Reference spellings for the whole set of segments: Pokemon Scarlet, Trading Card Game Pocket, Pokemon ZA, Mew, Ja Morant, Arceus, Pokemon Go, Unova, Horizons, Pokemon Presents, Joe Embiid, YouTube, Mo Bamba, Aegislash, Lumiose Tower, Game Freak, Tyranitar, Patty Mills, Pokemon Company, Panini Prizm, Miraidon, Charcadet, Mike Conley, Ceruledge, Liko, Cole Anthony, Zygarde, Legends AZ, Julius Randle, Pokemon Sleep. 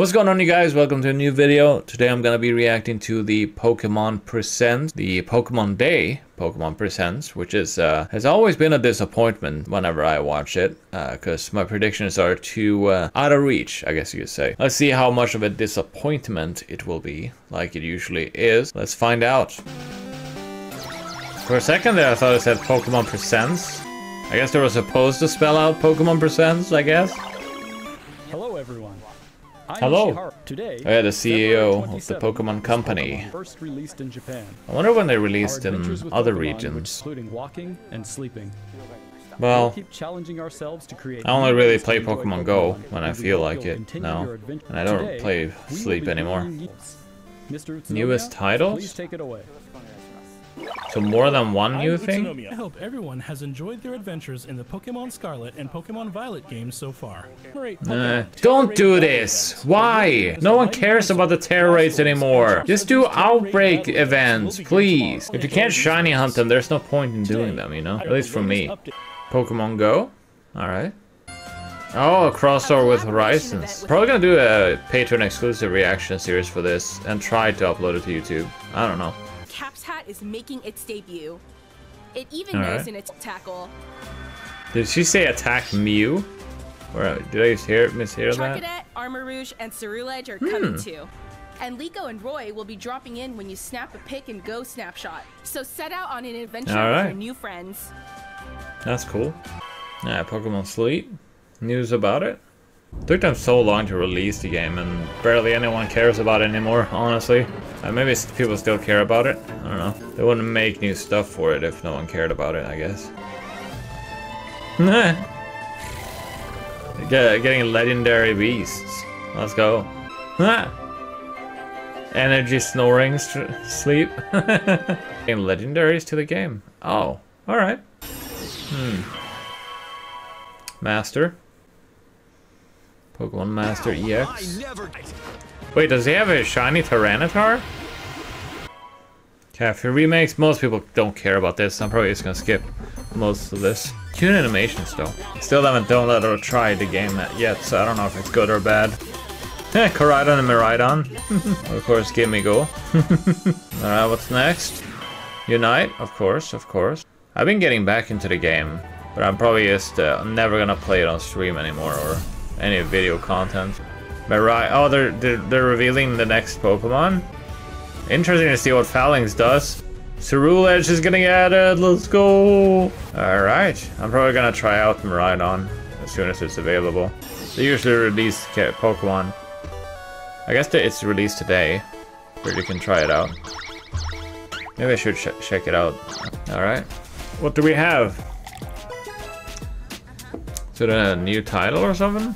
What's going on, you guys? Welcome to a new video. Today I'm gonna be reacting to the Pokemon Presents, the Pokemon Day Pokemon Presents, which is has always been a disappointment whenever I watch it, because my predictions are too out of reach, I guess you could say. Let's see how much of a disappointment it will be, like it usually is. Let's find out. For a second there I thought it said Pokemon Presents. I guess they were supposed to spell out Pokemon Presents, I guess. Hello everyone. Hello. Today, oh yeah, the CEO of the Pokemon Company. First released in Japan. I wonder when they released in other regions. Including walking and sleeping. Well, keep challenging ourselves to create. I only really play Pokemon Go when I feel like it now, and I don't play Sleep anymore. Newest titles? So more than one new thing? I hope everyone has enjoyed their adventures in the Pokemon Scarlet and Pokemon Violet games so far. Don't do this! Why? No one cares about the terror raids anymore. Just do outbreak events, please. If you can't shiny hunt them, there's no point in doing them, you know? At least for me. Pokemon Go? Alright. Oh, a crossover with Horizons. Probably gonna do a Patreon exclusive reaction series for this and try to upload it to YouTube. I don't know. Cap's hat is making its debut. It even goes in its tackle. Did she say attack Mew? Or did I just mishear that? Charcadet, Armor Rouge, and Ceruledge are coming too. And Liko and Roy will be dropping in when you snap a pick and go snapshot. So set out on an adventure with your new friends. That's cool. Yeah, Pokemon Sleep. News about it. Took them so long to release the game, and barely anyone cares about it anymore, honestly. Maybe people still care about it, I don't know. They wouldn't make new stuff for it if no one cared about it, I guess. Getting legendary beasts. Let's go. Energy snoring sleep. Getting legendaries to the game. Oh, alright. Master. Pokemon Master EX. Wait, does he have a shiny Tyranitar? Cafe remakes. Most people don't care about this. I'm probably just gonna skip most of this. Cute animations though. Still haven't downloaded or tried the game yet, so I don't know if it's good or bad. Koraidon and Miraidon. Of course, Gimme Go. Alright, what's next? Unite, of course, of course. I've been getting back into the game, but I'm probably just never gonna play it on stream anymore or any video content. Oh, they're revealing the next Pokemon. Interesting to see what Falinks does. Ceruledge is getting added. Let's go. All right, I'm probably gonna try out Miraidon as soon as it's available. They usually release Pokemon. I guess it's released today, but you can try it out. Maybe I should check it out. All right, what do we have? Is it a new title or something?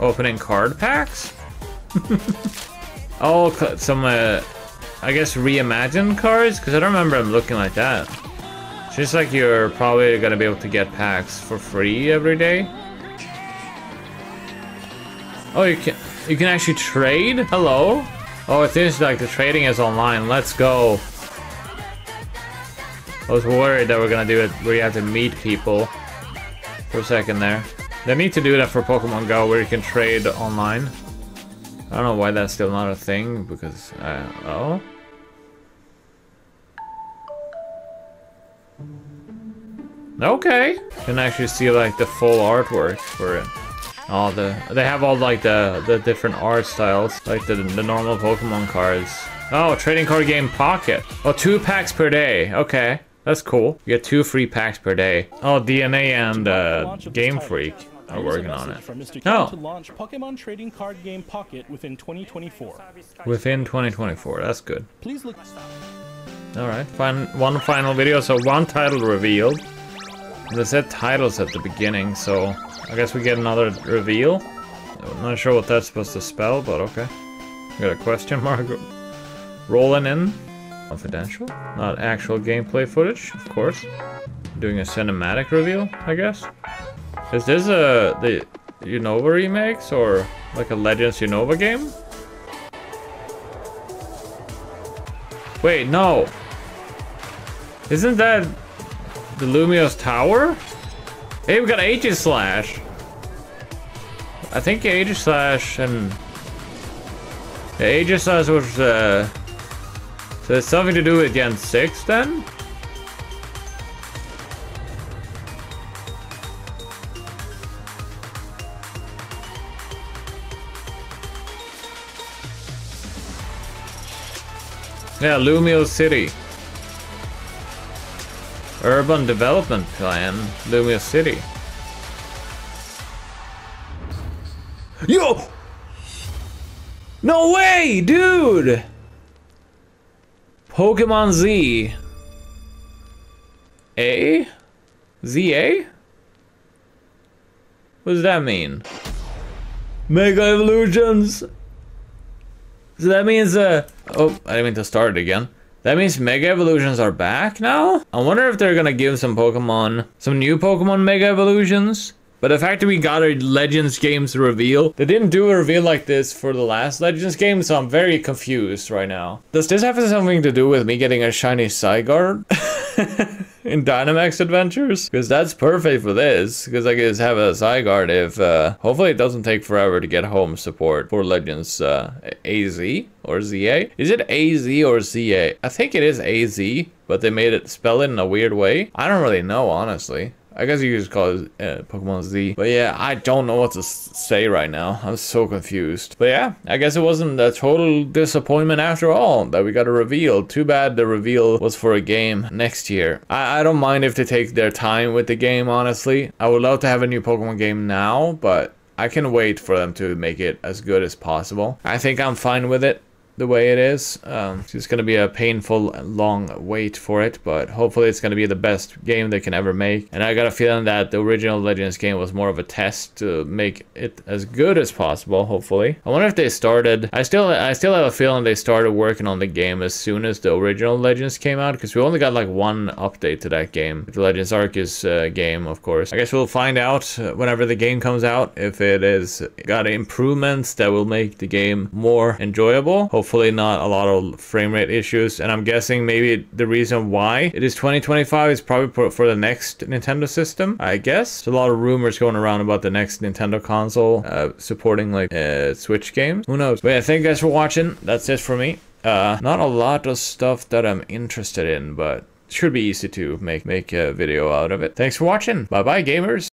Opening card packs? Oh, some, I guess, reimagined cards? Because I don't remember them looking like that. It's just like you're probably going to be able to get packs for free every day. Oh, you can actually trade? Hello? Oh, it seems like the trading is online. Let's go. I was worried that we're going to do it where you have to meet people for a second there. They need to do that for Pokemon Go, where you can trade online. I don't know why that's still not a thing, because oh. Okay. You can actually see like the full artwork for it. All they have all like the different art styles, like the normal Pokemon cards. Oh, Trading Card Game Pocket. Oh, 2 packs per day. Okay. That's cool. You get 2 free packs per day. Oh, DNA and Game Freak are working on it. Oh. To launch Pokemon Trading Card Game Pocket within 2024. Within 2024. That's good. Please look. All right. One final video. So one title revealed. They said titles at the beginning, so I guess we get another reveal. I'm not sure what that's supposed to spell, but okay. We got a question mark rolling in. Confidential, not actual gameplay footage, of course. Doing a cinematic reveal, I guess. Is this the Unova remakes or like a Legends Unova game? Wait, no. Isn't that the Lumiose Tower? Hey, we got Aegislash. I think Aegislash and The Aegislash was, so it's something to do with Gen 6 then? Yeah, Lumiose City. Urban Development Plan, Lumiose City. Yo! No way, dude! Pokemon Z. A? ZA? What does that mean? Mega Evolutions! So that means, oh, I didn't mean to start it again. That means Mega Evolutions are back now? I wonder if they're gonna give some Pokemon, some new Pokemon Mega Evolutions? But the fact that we got a Legends games reveal, they didn't do a reveal like this for the last Legends game, so I'm very confused right now. Does this have something to do with me getting a shiny Zygarde in Dynamax Adventures? Because that's perfect for this, because I can just have a Zygarde if, hopefully it doesn't take forever to get home support for Legends AZ or ZA. Is it AZ or ZA? I think it is AZ, but they made it spell it in a weird way. I don't really know, honestly. I guess you could just call it Pokemon Z. But yeah, I don't know what to say right now. I'm so confused. But yeah, I guess it wasn't a total disappointment after all that we got a reveal. Too bad the reveal was for a game next year. I don't mind if they take their time with the game, honestly. I would love to have a new Pokemon game now, but I can wait for them to make it as good as possible. I think I'm fine with it the way it is. It's just gonna be a painful long wait for it, but hopefully it's gonna be the best game they can ever make. And I got a feeling that the original Legends game was more of a test to make it as good as possible, hopefully. I wonder if they started, I still have a feeling they started working on the game as soon as the original Legends came out, because we only got like one update to that game, the Legends Arceus game, of course. I guess we'll find out whenever the game comes out if it is got improvements that will make the game more enjoyable. Hopefully not a lot of frame rate issues, and I'm guessing maybe the reason why it is 2025 is probably for the next Nintendo system, I guess. There's a lot of rumors going around about the next Nintendo console supporting like Switch games. Who knows? But yeah, thank you guys for watching. That's it for me. Not a lot of stuff that I'm interested in, but it should be easy to make a video out of it. Thanks for watching. Bye bye, gamers.